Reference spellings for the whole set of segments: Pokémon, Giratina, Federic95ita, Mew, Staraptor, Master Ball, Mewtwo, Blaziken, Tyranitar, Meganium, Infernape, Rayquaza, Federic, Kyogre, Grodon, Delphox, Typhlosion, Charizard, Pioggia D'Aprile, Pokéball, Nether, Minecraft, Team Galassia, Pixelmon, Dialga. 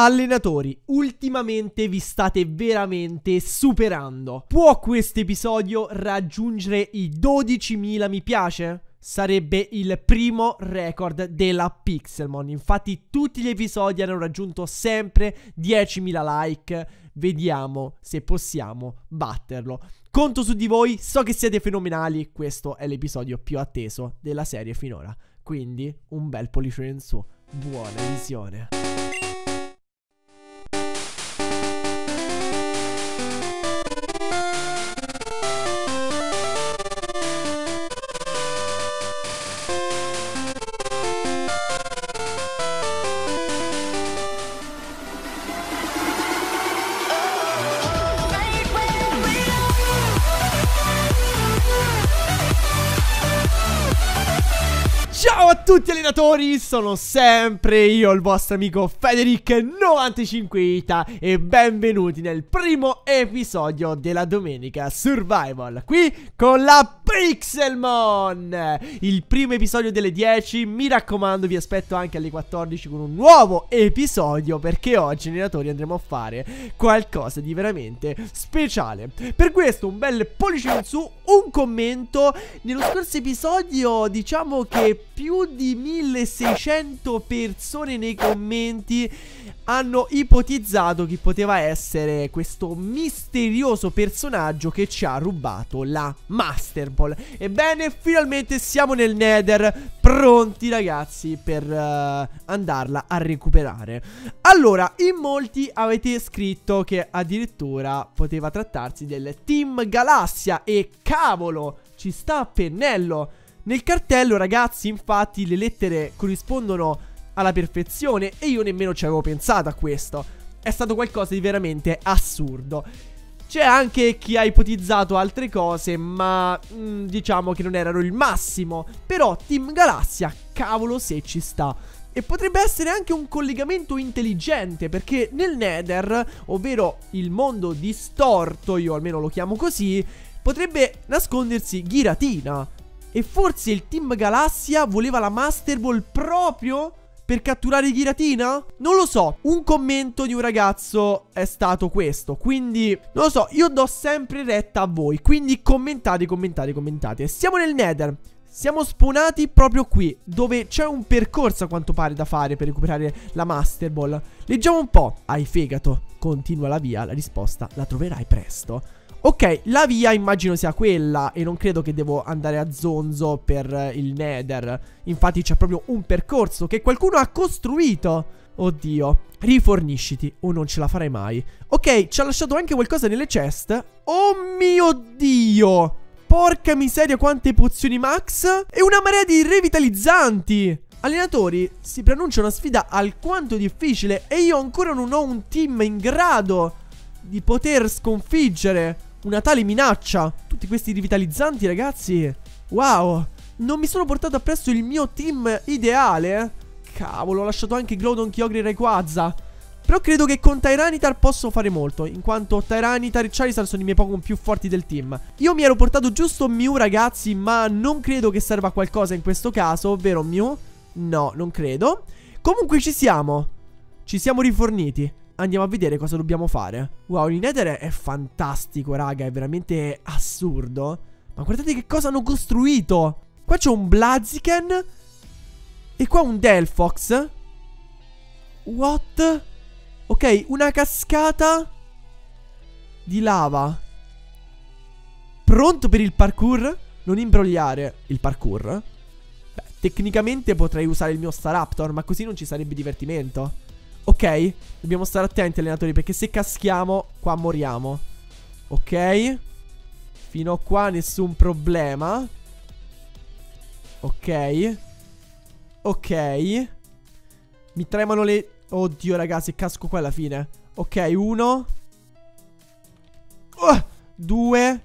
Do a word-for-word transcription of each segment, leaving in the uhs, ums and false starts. Allenatori, ultimamente vi state veramente superando. Può questo episodio raggiungere i dodicimila mi piace? Sarebbe il primo record della Pixelmon. Infatti tutti gli episodi hanno raggiunto sempre diecimila like. Vediamo se possiamo batterlo. Conto su di voi, so che siete fenomenali. Questo è l'episodio più atteso della serie finora, quindi un bel pollicione in su. Buona visione. Ciao a tutti allenatori, sono sempre io il vostro amico Federic novantacinque ita e benvenuti nel primo episodio della domenica Survival, qui con la Pixelmon. Il primo episodio delle dieci, mi raccomando vi aspetto anche alle quattordici con un nuovo episodio, perché oggi allenatori andremo a fare qualcosa di veramente speciale. Per questo un bel pollice in su, un commento. Nello scorso episodio diciamo che più di milleseicento persone nei commenti hanno ipotizzato chi poteva essere questo misterioso personaggio che ci ha rubato la Master Ball. Ebbene, finalmente siamo nel Nether, pronti ragazzi per uh, andarla a recuperare. Allora, in molti avete scritto che addirittura poteva trattarsi del Team Galassia e cavolo, ci sta a pennello. Nel cartello ragazzi infatti le lettere corrispondono alla perfezione e io nemmeno ci avevo pensato a questo. È stato qualcosa di veramente assurdo. C'è anche chi ha ipotizzato altre cose, ma mh, diciamo che non erano il massimo. Però Team Galassia, cavolo se ci sta. E potrebbe essere anche un collegamento intelligente, perché nel Nether, ovvero il mondo distorto, io almeno lo chiamo così, potrebbe nascondersi Giratina. E forse il Team Galassia voleva la Master Ball proprio per catturare Giratina? Non lo so, un commento di un ragazzo è stato questo, quindi non lo so, io do sempre retta a voi, quindi commentate, commentate, commentate. Siamo nel Nether, siamo spawnati proprio qui, dove c'è un percorso a quanto pare da fare per recuperare la Master Ball. Leggiamo un po'. Hai fegato, continua la via, la risposta la troverai presto. Ok, la via immagino sia quella e non credo che devo andare a zonzo per il Nether. Infatti c'è proprio un percorso che qualcuno ha costruito. Oddio, rifornisciti o non ce la farai mai. Ok, ci ha lasciato anche qualcosa nelle chest. Oh mio Dio, porca miseria quante pozioni max e una marea di revitalizzanti. Allenatori, si preannuncia una sfida alquanto difficile e io ancora non ho un team in grado di poter sconfiggere una tale minaccia. Tutti questi rivitalizzanti ragazzi, wow, non mi sono portato appresso il mio team ideale. Cavolo, ho lasciato anche Grodon, Kyogre e Rayquaza. Però credo che con Tyranitar posso fare molto, in quanto Tyranitar e Charizard sono i miei Pokémon più forti del team. Io mi ero portato giusto Mew ragazzi, ma non credo che serva a qualcosa in questo caso, vero Mew? No, non credo. Comunque ci siamo, ci siamo riforniti. Andiamo a vedere cosa dobbiamo fare. Wow, il Nether è fantastico, raga, è veramente assurdo. Ma guardate che cosa hanno costruito. Qua c'è un Blaziken e qua un Delphox. What? Ok, una cascata di lava. Pronto per il parkour? Non imbrogliare il parkour. Beh, tecnicamente potrei usare il mio Staraptor, ma così non ci sarebbe divertimento. Ok, dobbiamo stare attenti allenatori, perché se caschiamo qua moriamo. Ok, fino a qua nessun problema. Ok, ok, mi tremano le... Oddio raga, se casco qua alla fine. Ok, uno, uh, due,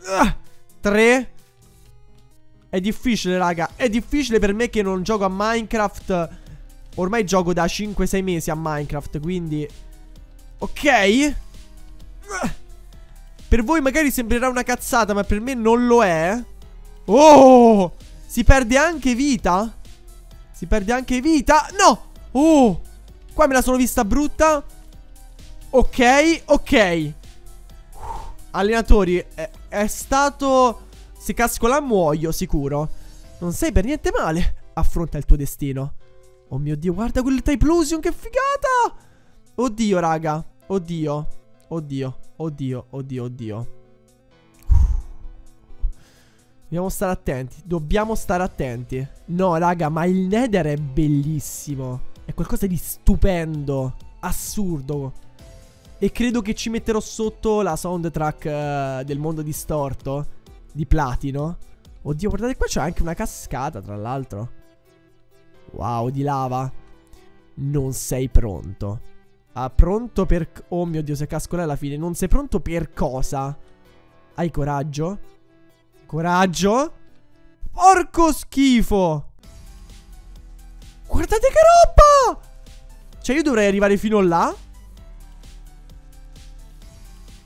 uh, tre. È difficile raga, è difficile per me che non gioco a Minecraft. Ormai gioco da cinque sei mesi a Minecraft, quindi... Ok. Per voi magari sembrerà una cazzata, ma per me non lo è. Oh! Si perde anche vita? Si perde anche vita? No! Oh! Qua me la sono vista brutta. Ok, ok. Uff, allenatori, è, è stato... Se casco là muoio, sicuro. Non sei per niente male. Affronta il tuo destino. Oh mio Dio, guarda quel Typhlosion, che figata! Oddio, raga. Oddio. Oddio, oddio, oddio, oddio. Dobbiamo stare attenti. Dobbiamo stare attenti. No, raga, ma il Nether è bellissimo. È qualcosa di stupendo. Assurdo. E credo che ci metterò sotto la soundtrack uh, del mondo distorto di platino. Oddio, guardate qua, c'è anche una cascata, tra l'altro. Wow, di lava. Non sei pronto. Ah, pronto per... Oh mio Dio, se casco là alla fine. Non sei pronto per cosa? Hai coraggio? Coraggio? Porco schifo! Guardate che roba! Cioè, io dovrei arrivare fino là?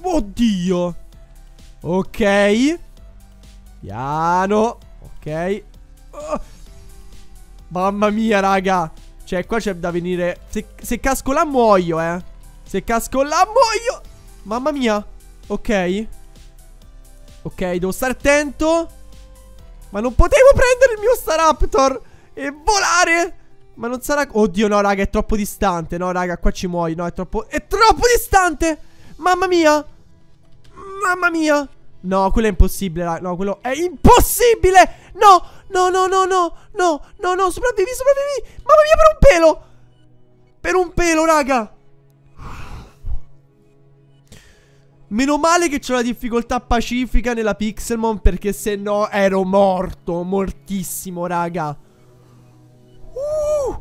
Oddio! Ok. Piano. Ok. Oh. Mamma mia, raga. Cioè, qua c'è da venire... Se, se casco là muoio, eh. Se casco là muoio. Mamma mia. Ok. Ok, devo stare attento. Ma non potevo prendere il mio Staraptor e volare. Ma non sarà... Oddio, no, raga, è troppo distante. No, raga, qua ci muoio. No, è troppo... È troppo distante. Mamma mia. Mamma mia. No, quello è impossibile, raga. No, quello è impossibile. No. No, no, no, no, no, no, no, sopravvivi, sopravvivi. Mamma mia, per un pelo. Per un pelo, raga. Meno male che c'è una difficoltà pacifica nella Pixelmon, perché se no ero morto, mortissimo, raga. Uh,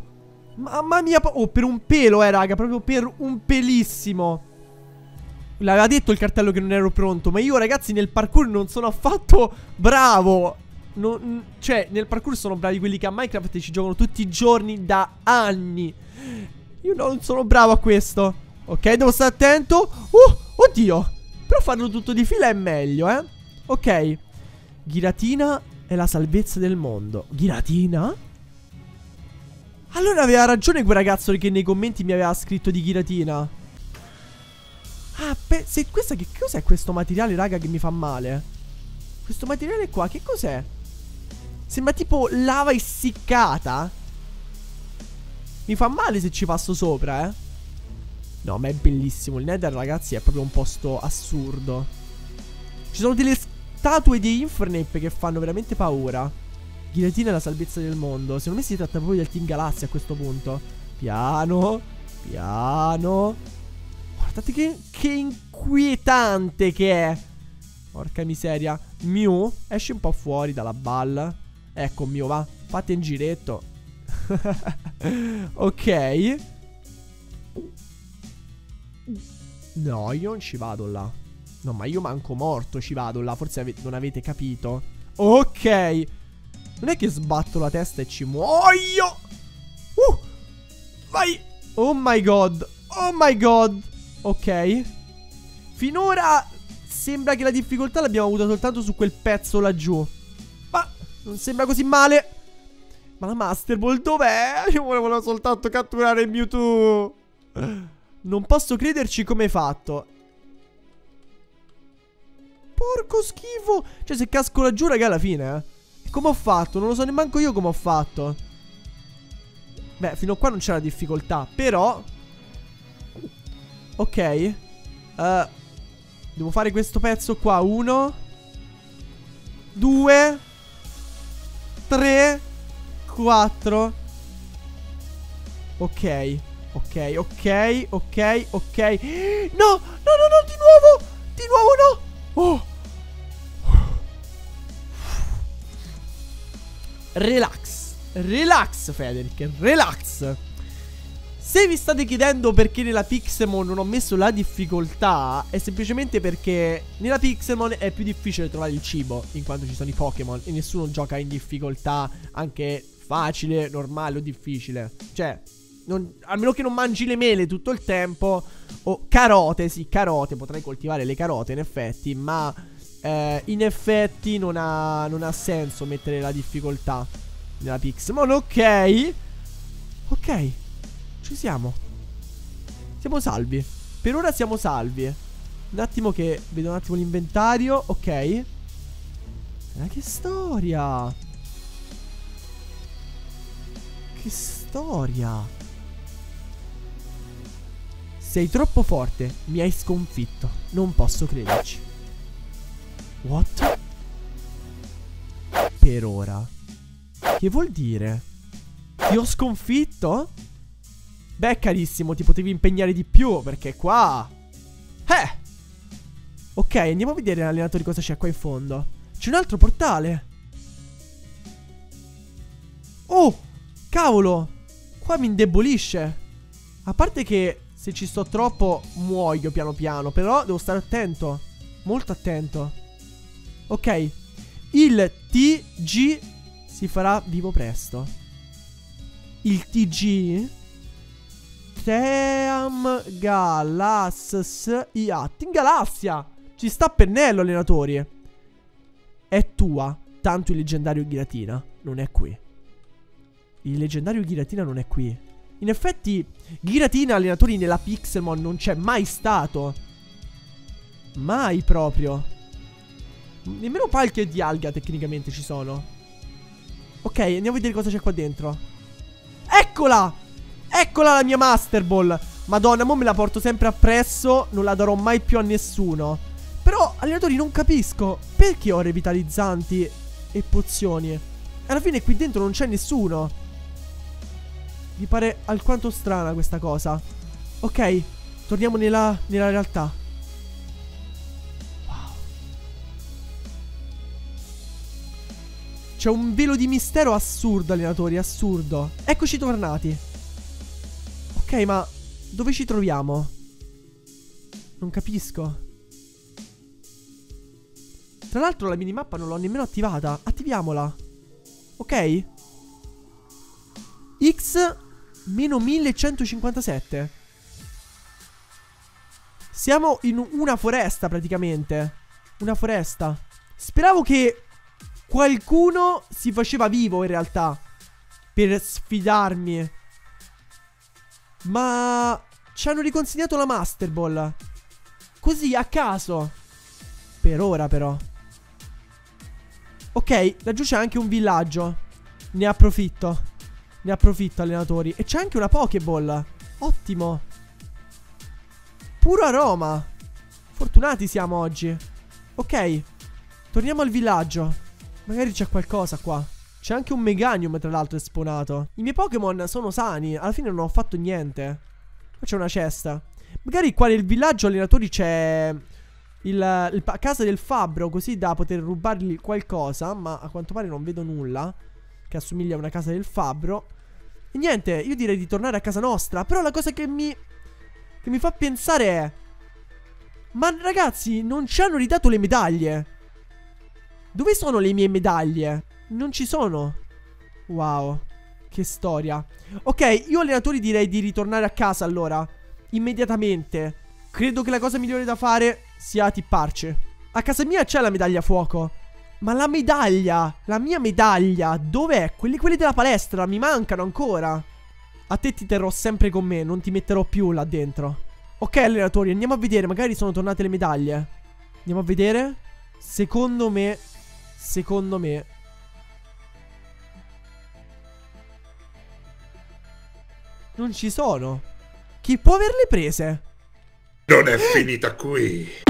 mamma mia, oh, per un pelo, eh, raga, proprio per un pelissimo. L'aveva detto il cartello che non ero pronto, ma io, ragazzi, nel parkour non sono affatto bravo. Non, cioè, nel parkour sono bravi quelli che a Minecraft ci giocano tutti i giorni da anni. Io non sono bravo a questo. Ok, devo stare attento. Oh, oddio. Però farlo tutto di fila è meglio, eh. Ok. Giratina è la salvezza del mondo. Giratina? Allora aveva ragione quel ragazzo che nei commenti mi aveva scritto di Giratina. Ah, beh, se questa, che cos'è questo materiale, raga, che mi fa male? Questo materiale qua, che cos'è? Sembra tipo lava essiccata. Mi fa male se ci passo sopra, eh. No, ma è bellissimo. Il Nether, ragazzi, è proprio un posto assurdo. Ci sono delle statue di Infernape che fanno veramente paura. Giratina è la salvezza del mondo. Secondo me si tratta proprio del Team Galassia a questo punto. Piano. Piano. Guardate che, che inquietante che è. Porca miseria. Mew, esci un po' fuori dalla balla. Ecco Mew, va. Fate in giretto. Ok. No, io non ci vado là. No, ma io manco morto ci vado là. Forse ave- non avete capito. Ok. Non è che sbatto la testa e ci muoio. uh, Vai. Oh my god. Oh my god. Ok. Finora... Sembra che la difficoltà l'abbiamo avuta soltanto su quel pezzo laggiù. Ma non sembra così male. Ma la Master Ball dov'è? Io volevo soltanto catturare il Mewtwo. Non posso crederci come hai fatto. Porco schifo. Cioè, se casco laggiù, raga, alla fine, eh. Come ho fatto? Non lo so nemmeno io come ho fatto. Beh, fino a qua non c'era difficoltà. Però ok. Eh uh... devo fare questo pezzo qua. Uno. Due. Tre. Quattro. Ok. Ok, ok, ok, ok. No, no, no, no, di nuovo. Di nuovo no. Oh. Relax. Relax, Federic. Relax. Se vi state chiedendo perché nella Pixelmon non ho messo la difficoltà, è semplicemente perché nella Pixelmon è più difficile trovare il cibo, in quanto ci sono i Pokémon e nessuno gioca in difficoltà anche facile, normale o difficile. Cioè, non, almeno che non mangi le mele tutto il tempo. O carote, sì, carote, potrei coltivare le carote in effetti, ma eh, in effetti non ha, non ha senso mettere la difficoltà nella Pixelmon. Ok. Ok. Ci siamo. Siamo salvi. Per ora siamo salvi. Un attimo che vedo un attimo l'inventario. Ok. Ma che storia. Che storia. Sei troppo forte. Mi hai sconfitto. Non posso crederci. What? Per ora. Che vuol dire? Ti ho sconfitto? Beh, carissimo, ti potevi impegnare di più, perché qua... Eh! Ok, andiamo a vedere, allenatore, cosa c'è qua in fondo. C'è un altro portale. Oh! Cavolo! Qua mi indebolisce. A parte che se ci sto troppo muoio piano piano, però devo stare attento. Molto attento. Ok. Il T G si farà vivo presto. Il T G... Team Galassia. Team Galassia. Ci sta a pennello, allenatori. È tua. Tanto il leggendario Giratina non è qui. Il leggendario Giratina non è qui. In effetti Giratina, allenatori, nella Pixelmon non c'è mai stato. Mai proprio. Nemmeno palchi e Dialga tecnicamente ci sono. Ok, andiamo a vedere cosa c'è qua dentro. Eccola. Eccola la mia Master Ball. Madonna, mo me la porto sempre appresso. Non la darò mai più a nessuno. Però, allenatori, non capisco perché ho revitalizzanti e pozioni. Alla fine qui dentro non c'è nessuno. Mi pare alquanto strana questa cosa. Ok, torniamo nella, nella realtà. Wow. C'è un velo di mistero assurdo, allenatori, assurdo. Eccoci tornati. Ok, ma dove ci troviamo? Non capisco. Tra l'altro la minimappa non l'ho nemmeno attivata. Attiviamola. Ok. X meno millecentocinquantasette. Siamo in una foresta praticamente. Una foresta. Speravo che qualcuno si faceva vivo in realtà per sfidarmi. Ma ci hanno riconsegnato la Master Ball. Così a caso. Per ora però. Ok, laggiù c'è anche un villaggio. Ne approfitto. Ne approfitto, allenatori. E c'è anche una Pokéball. Ottimo. Puro aroma. Fortunati siamo oggi. Ok, torniamo al villaggio. Magari c'è qualcosa qua. C'è anche un Meganium, tra l'altro, esponato. I miei Pokémon sono sani. Alla fine non ho fatto niente. Qua c'è una cesta. Magari qua nel villaggio, allenatori, c'è il, il casa del fabbro, così da poter rubargli qualcosa. Ma a quanto pare non vedo nulla che assomiglia a una casa del fabbro. E niente, io direi di tornare a casa nostra. Però la cosa che mi Che mi fa pensare è: ma ragazzi, non ci hanno ridato le medaglie. Dove sono le mie medaglie? Non ci sono. Wow, che storia. Ok, io, allenatori, direi di ritornare a casa allora. Immediatamente. Credo che la cosa migliore da fare sia tipparci. A casa mia c'è la medaglia a fuoco. Ma la medaglia, la mia medaglia, dov'è? Quelli, quelli della palestra mi mancano ancora. A te ti terrò sempre con me. Non ti metterò più là dentro. Ok, allenatori, andiamo a vedere. Magari sono tornate le medaglie. Andiamo a vedere. Secondo me Secondo me non ci sono. Chi può averle prese? Non è finita qui.